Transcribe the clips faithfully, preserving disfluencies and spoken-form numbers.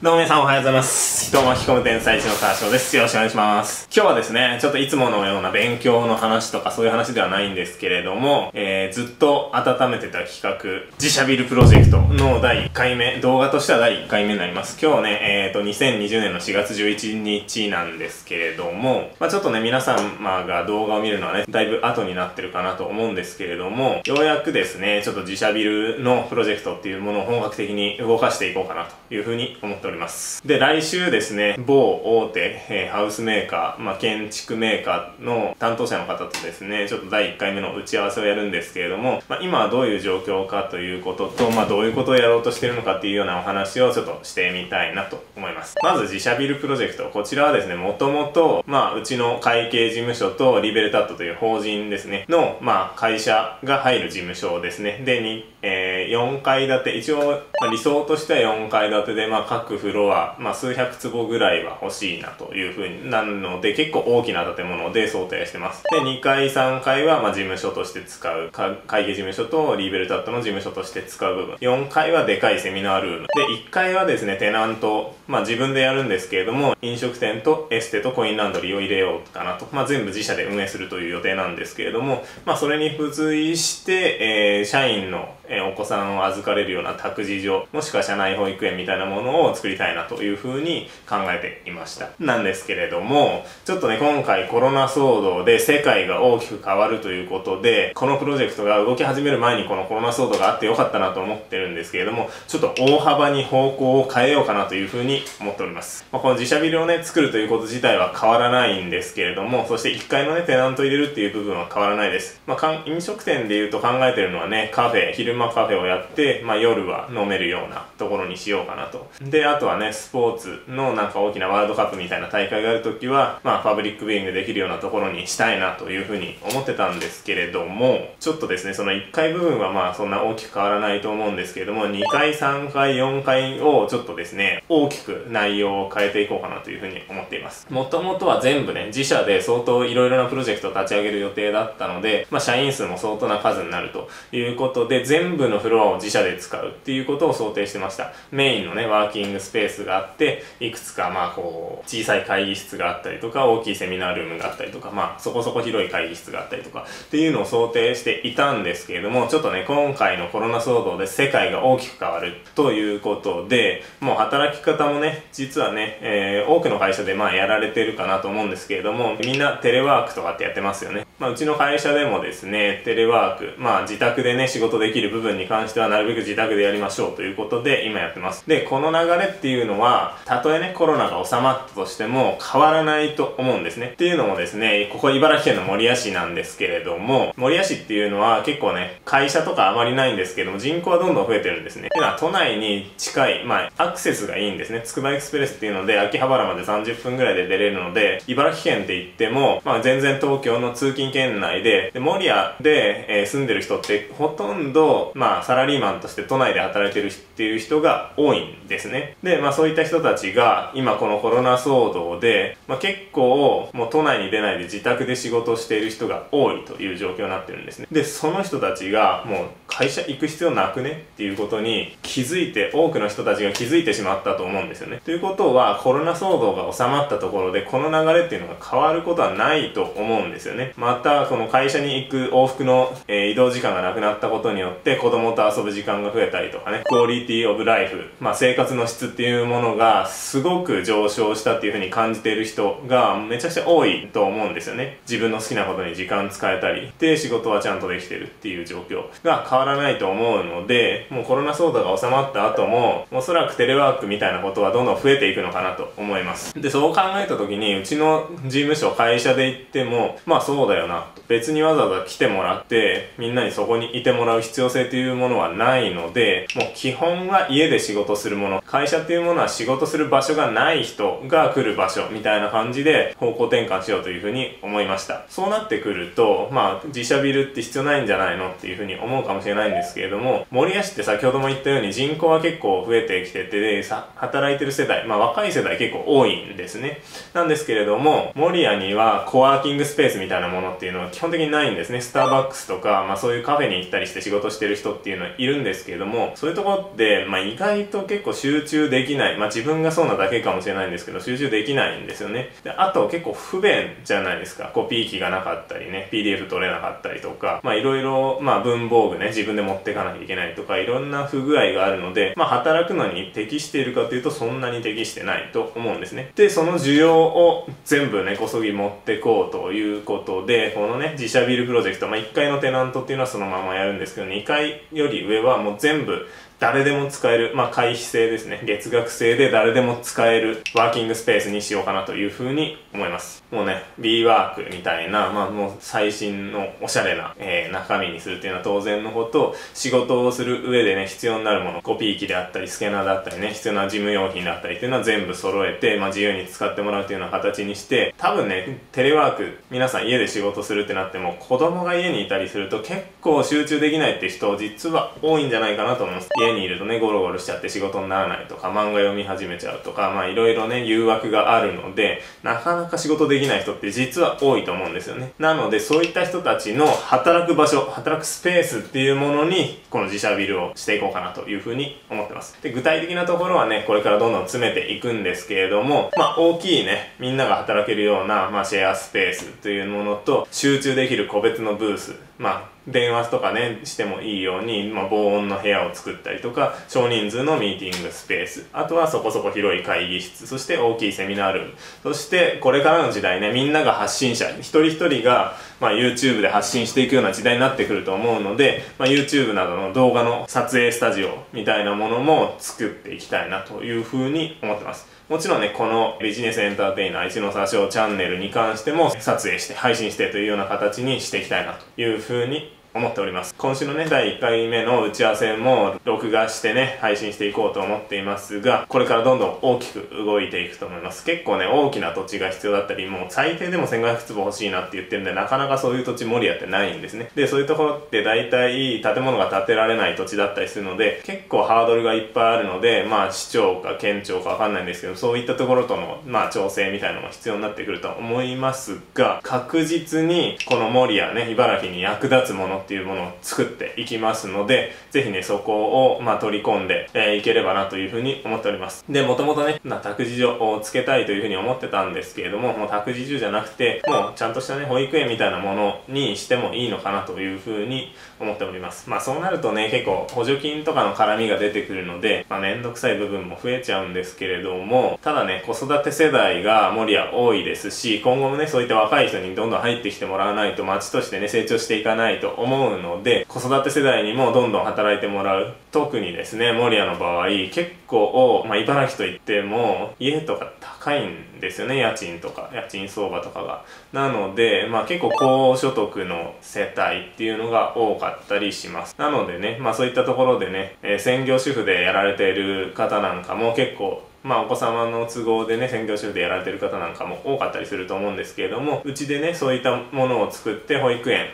どうも皆さんおはようございます。人を巻き込む天才一の沢翔です。よろしくお願いします。今日はですね、ちょっといつものような勉強の話とかそういう話ではないんですけれども、えー、ずっと温めてた企画、自社ビルプロジェクトのだいいっかいめ、動画としてはだいいっかいめになります。今日ね、えーと、にせんにじゅうねんのしがつじゅういちにちなんですけれども、まぁ、あ、ちょっとね、皆様が動画を見るのはね、だいぶ後になってるかなと思うんですけれども、ようやくですね、ちょっと自社ビルのプロジェクトっていうものを本格的に動かしていこうかなというふうに思っております。おります。で、来週ですね、某大手、えー、ハウスメーカー、まあ、建築メーカーの担当者の方とですね、ちょっとだいいっかいめの打ち合わせをやるんですけれども、まあ、今はどういう状況かということと、まあ、どういうことをやろうとしてるのかっていうようなお話をちょっとしてみたいなと思います。まず自社ビルプロジェクト。こちらはですね、もともと、まあ、うちの会計事務所とリベルタットという法人ですね、の、まあ、会社が入る事務所ですね。で、に、えー、よんかいだて、一応、まあ、理想としてはよんかいだてで、まあ、各フロア、まあ、数百坪ぐらいは欲しいなというふうになるので、結構大きな建物で想定してます。で、にかいさんがいは、まあ、事務所として使う、会計事務所とリーベルタットの事務所として使う部分。よんかいはでかいセミナールーム。で、いっかいはですね、テナント、まあ、自分でやるんですけれども、飲食店とエステとコインランドリーを入れようかなと。まあ、全部自社で運営するという予定なんですけれども、まあ、それに付随して、えー、社員のえお子さんを預かれるような託児所、もしくは社内保育園みたいなものを作りたいなというふうに考えていました。なんですけれども、ちょっとね、今回コロナ騒動で世界が大きく変わるということで、このプロジェクトが動き始める前にこのコロナ騒動があってよかったなと思ってるんですけれども、ちょっと大幅に方向を変えようかなというふうに思っております。まあ、この自社ビルをね、作るということ自体は変わらないんですけれども、そしていっかいのね、テナント入れるっていう部分は変わらないです。まあ、飲食店で言うと考えてるのはね、カフェ、昼間まあカフェをやって、まあ、夜は飲めるようなところにしようかなと。で、あとはね、スポーツのなんか大きなワールドカップみたいな大会があるときは、まあ、パブリックビューイングできるようなところにしたいなというふうに思ってたんですけれども、ちょっとですね、そのいっかい部分はまあそんな大きく変わらないと思うんですけれども、にかいさんがいよんかいをちょっとですね、大きく内容を変えていこうかなというふうに思っています。もともとは全部ね、自社で相当いろいろなプロジェクトを立ち上げる予定だったので、まあ、社員数も相当な数になるということで、全部全部のフロアを自社で使うっていうことを想定してました。メインのね、ワーキングスペースがあって、いくつかまあこう、小さい会議室があったりとか、大きいセミナールームがあったりとか、まあそこそこ広い会議室があったりとか、っていうのを想定していたんですけれども、ちょっとね、今回のコロナ騒動で世界が大きく変わるということで、もう働き方もね、実はね、えー、多くの会社でまあやられてるかなと思うんですけれども、みんなテレワークとかってやってますよね。まあうちの会社でもですね、テレワーク、まあ自宅でね、仕事できる部分部分に関してはなるべく自宅でやりましょうということで今やってます。で、この流れっていうのは、たとえね、コロナが収まったとしても変わらないと思うんですね。っていうのもですね、ここ茨城県の守谷市なんですけれども、守谷市っていうのは結構ね、会社とかあまりないんですけども、人口はどんどん増えてるんですね。っていうのは都内に近い、まあ、アクセスがいいんですね。つくばエクスプレスっていうので、秋葉原までさんじゅっぷんぐらいで出れるので、茨城県って言っても、まあ全然東京の通勤圏内で、で守谷で、えー、住んでる人ってほとんど、まあ、サラリーマンとして都内で働いてるっていう人が多いんですね。で、まあそういった人たちが、今このコロナ騒動で、まあ結構、もう都内に出ないで自宅で仕事をしている人が多いという状況になってるんですね。で、その人たちが、もう会社行く必要なくねっていうことに気づいて、多くの人たちが気づいてしまったと思うんですよね。ということは、コロナ騒動が収まったところで、この流れっていうのが変わることはないと思うんですよね。また、この会社に行く往復の、えー、移動時間がなくなったことによって、子供と遊ぶ時間が増えたりとかね、クオリティオブライフ、まあ生活の質っていうものがすごく上昇したっていう風に感じている人がめちゃくちゃ多いと思うんですよね。自分の好きなことに時間使えたり、で仕事はちゃんとできてるっていう状況が変わらないと思うので、もうコロナ騒動が収まった後も、おそらくテレワークみたいなことはどんどん増えていくのかなと思います。で、そう考えた時に、うちの事務所、会社で行っても、まあそうだよな、別にわざわざ来てもらって、みんなにそこにいてもらう必要性というものはないので、もう基本は家で仕事するもの、会社っていうものは仕事する場所がない人が来る場所みたいな感じで方向転換しようというふうに思いました。そうなってくると、まあ自社ビルって必要ないんじゃないのっていうふうに思うかもしれないんですけれども、守谷市って先ほども言ったように人口は結構増えてきてて、でさ働いてる世代、まあ若い世代結構多いんですね。なんですけれども、守谷にはコワーキングスペースみたいなものっていうのは基本的にないんですね。スターバックスとか、まあ、そういうカフェに行ったりして仕事してる人っていうのはいるんですけれども、そういうところって、まあ、意外と結構集中できない、まあ、自分がそうなだけかもしれないんですけど集中できないんですよね。であと結構不便じゃないですか。コピー機がなかったりね、 ピーディーエフ 取れなかったりとか、まあいろいろ、まあ文房具ね自分で持っていかなきゃいけないとかいろんな不具合があるので、まあ働くのに適しているかというとそんなに適してないと思うんですね。でその需要を全部ねこそぎ持ってこうということで、このね自社ビルプロジェクト、まあいっかいのテナントっていうのはそのままやるんですけど、にかいより上はもう全部誰でも使える、まあ会費制ですね、月額制で誰でも使えるワーキングスペースにしようかなというふうに思います。もうね B ワークみたいな、まあもう最新のおしゃれな、えー、中身にするっていうのは当然のこと、仕事をする上でね必要になるもの、コピー機であったりスキャナーだったりね、必要な事務用品だったりっていうのは全部揃えて、まあ自由に使ってもらうっていうような形にして、多分ねテレワーク皆さん家で仕事するってなっても子供が家にいたりすると結構集中できないって人実は多いんじゃないかなと思います。家にいるとねゴロゴロしちゃって仕事にならないとか、漫画読み始めちゃうとか、まあいろいろね誘惑があるのでなかなか仕事できない人って実は多いと思うんですよね。なのでそういった人たちの働く場所、働くスペースっていうものにこの自社ビルをしていこうかなというふうに思ってます。で具体的なところはねこれからどんどん詰めていくんですけれども、まあ大きいねみんなが働けるような、まあ、シェアスペースというものと集中できる個別のブース、まあ電話とかねしてもいいように、まあ、防音の部屋を作ったりとか、少人数のミーティングスペース、あとはそこそこ広い会議室、そして大きいセミナールーム、そしてこれからの時代ねみんなが発信者、一人一人が、まあ、YouTube で発信していくような時代になってくると思うので、まあ、YouTube などの動画の撮影スタジオみたいなものも作っていきたいなというふうに思ってます。もちろんね、このビジネスエンターテイナー一の差しをチャンネルに関しても撮影して配信してというような形にしていきたいなというふうに思っております。今週のねだいいっかいめの打ち合わせも録画してね配信していこうと思っていますが、これからどんどん大きく動いていくと思います。結構ね大きな土地が必要だったり、もう最低でもせんごひゃくつぼ欲しいなって言ってるんで、なかなかそういう土地守りやってないんですね。でそういうところって大体建物が建てられない土地だったりするので結構ハードルがいっぱいあるので、まあ市長か県庁かわかんないんですけど、そういったところとのまあ調整みたいなのも必要になってくると思いますが、確実にこの守りやね茨城に役立つものっていうものを作っていきますので、ぜひねそこをまあ取り込んで、えー、いければなというふうに思っております。でもともとね託児所をつけたいというふうに思ってたんですけれども、もう託児所じゃなくてもうちゃんとしたね保育園みたいなものにしてもいいのかなというふうに思っております。まあそうなるとね結構補助金とかの絡みが出てくるので、まあ、めんどくさい部分も増えちゃうんですけれども、ただね子育て世代が守りは多いですし、今後もねそういった若い人にどんどん入ってきてもらわないと町としてね成長していかないと思う思うので、子育て世代にもどんどん働いてもらう。特にですね守谷の場合結構、まあ、茨城といっても家とか高いんですよね、家賃とか家賃相場とかが。なので、まあ、結構高所得の世帯っていうのが多かったりします。なのでね、まあ、そういったところでね、えー、専業主婦でやられている方なんかも結構まあお子様の都合でね専業主婦でやられてる方なんかも多かったりすると思うんですけれども、うちでねそういったものを作って保育園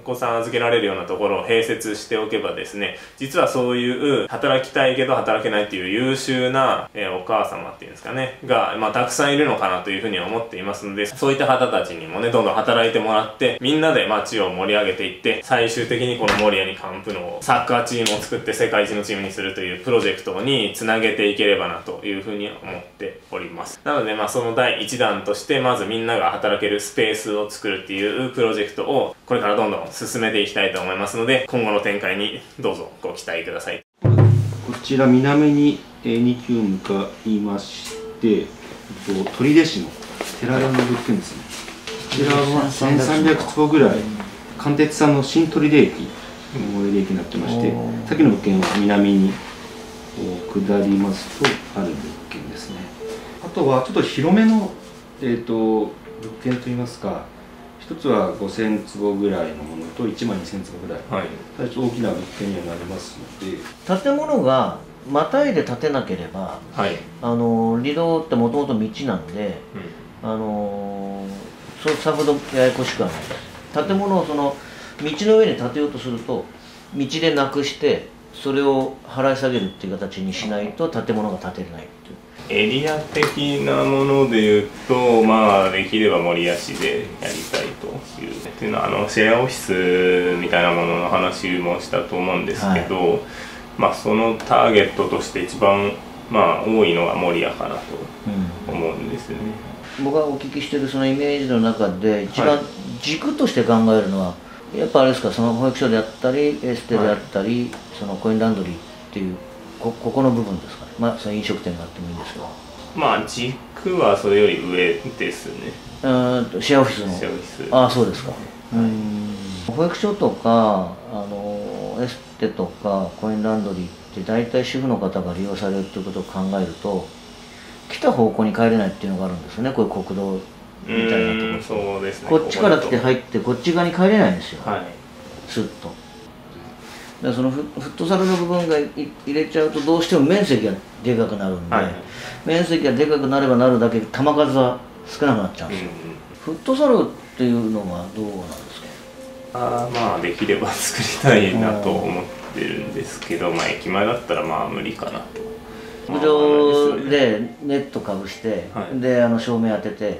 お子さん預けられるようなところを併設しておけばですね、実はそういう働きたいけど働けないっていう優秀な、えー、お母様っていうんですかねが、まあ、たくさんいるのかなというふうに思っていますので、そういった方たちにもねどんどん働いてもらってみんなで街を盛り上げていって、最終的にこの守谷にカンプのサッカーチームを作って世界一のチームにするというプロジェクトにつなげていければなというふうにに思っております。なのでまあそのだいいちだんとしてまずみんなが働けるスペースを作るっていうプロジェクトをこれからどんどん進めていきたいと思いますので、今後の展開にどうぞご期待ください。こちら南にに級向かいまして、取手市の寺田の物件ですね。こちらはせんさんびゃくつぼぐらい、関鉄さんの新取手駅の最寄り駅になってまして、さっきの物件は南に下りますとある物件ですね。あとはちょっと広めの、えー、と物件といいますか、一つはごせんつぼぐらいのものといちまんにせんつぼぐらい、はい、大変大きな物件にはなりますので、建物がまたいで建てなければ、はい、あの離道ってもともと道なんで、うん、あのそうさほどややこしくはないです。建物をその道の上に建てようとすると道でなくして、それを払い下げるっていう形にしないと建物が建てれないっていう。エリア的なもので言うと、まあ、できれば守谷市でやりたいという。っていうのは、あのシェアオフィスみたいなものの話もしたと思うんですけど、はい、まあそのターゲットとして一番、まあ、多いのが守谷かなと思うんですよね。うん、僕がお聞きしてるそのイメージの中で一番軸として考えるのは、はい、やっぱあれですか、その保育所であったりエステであったり、はい、そのコインランドリーっていう こ, ここの部分ですかね。まあその飲食店があってもいいんですけど、まあ軸はそれより上ですね。うんとシェアオフィスのシェアオフィス、ああそうですか、はい、うん、保育所とかあのエステとかコインランドリーって大体主婦の方が利用されるということを考えると、来た方向に帰れないっていうのがあるんですよね。こういう国道みたいなところ、そうですね、こっちから来て入ってこっち側に帰れないんですよ、はい、スッと。でそのフットサルの部分がい入れちゃうと、どうしても面積がでかくなるんで、はい、面積がでかくなればなるだけ球数は少なくなっちゃうんですよ。うん、フットサルっていうのはどうなんですか。あ、まあできれば作りたいなと思ってるんですけど、まあ駅前だったらまあ無理かなと。屋上でネットかぶして、はい、であの照明当てて、はい、っ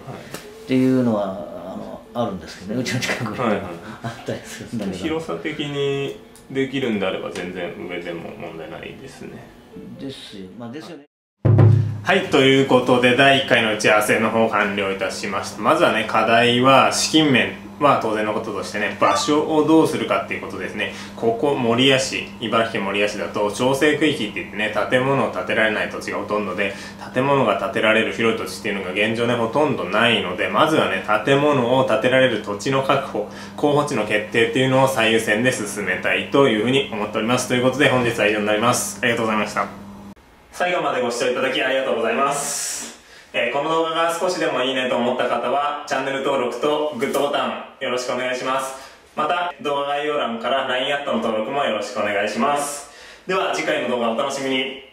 ていうのはあのあるんですけどね、うちの近くに、はい、あったりするんだけど、広さ的にできるんであれば全然上でも問題ないですね。ですよ、まあですよね。はい、ということでだいいっかいの打ち合わせの方完了いたしました。まずはね、課題は資金面は当然のこととしてね、場所をどうするかっていうことですね。ここ守谷市、茨城県守谷市だと調整区域って言ってね、建物を建てられない土地がほとんどで、建物が建てられる広い土地っていうのが現状ね、ほとんどないので、まずはね、建物を建てられる土地の確保、候補地の決定っていうのを最優先で進めたいというふうに思っております。ということで本日は以上になります。ありがとうございました。最後までご視聴いただきありがとうございます。えー、この動画が少しでもいいねと思った方は、チャンネル登録とグッドボタンよろしくお願いします。また、動画概要欄からラインアットの登録もよろしくお願いします。では、次回の動画お楽しみに。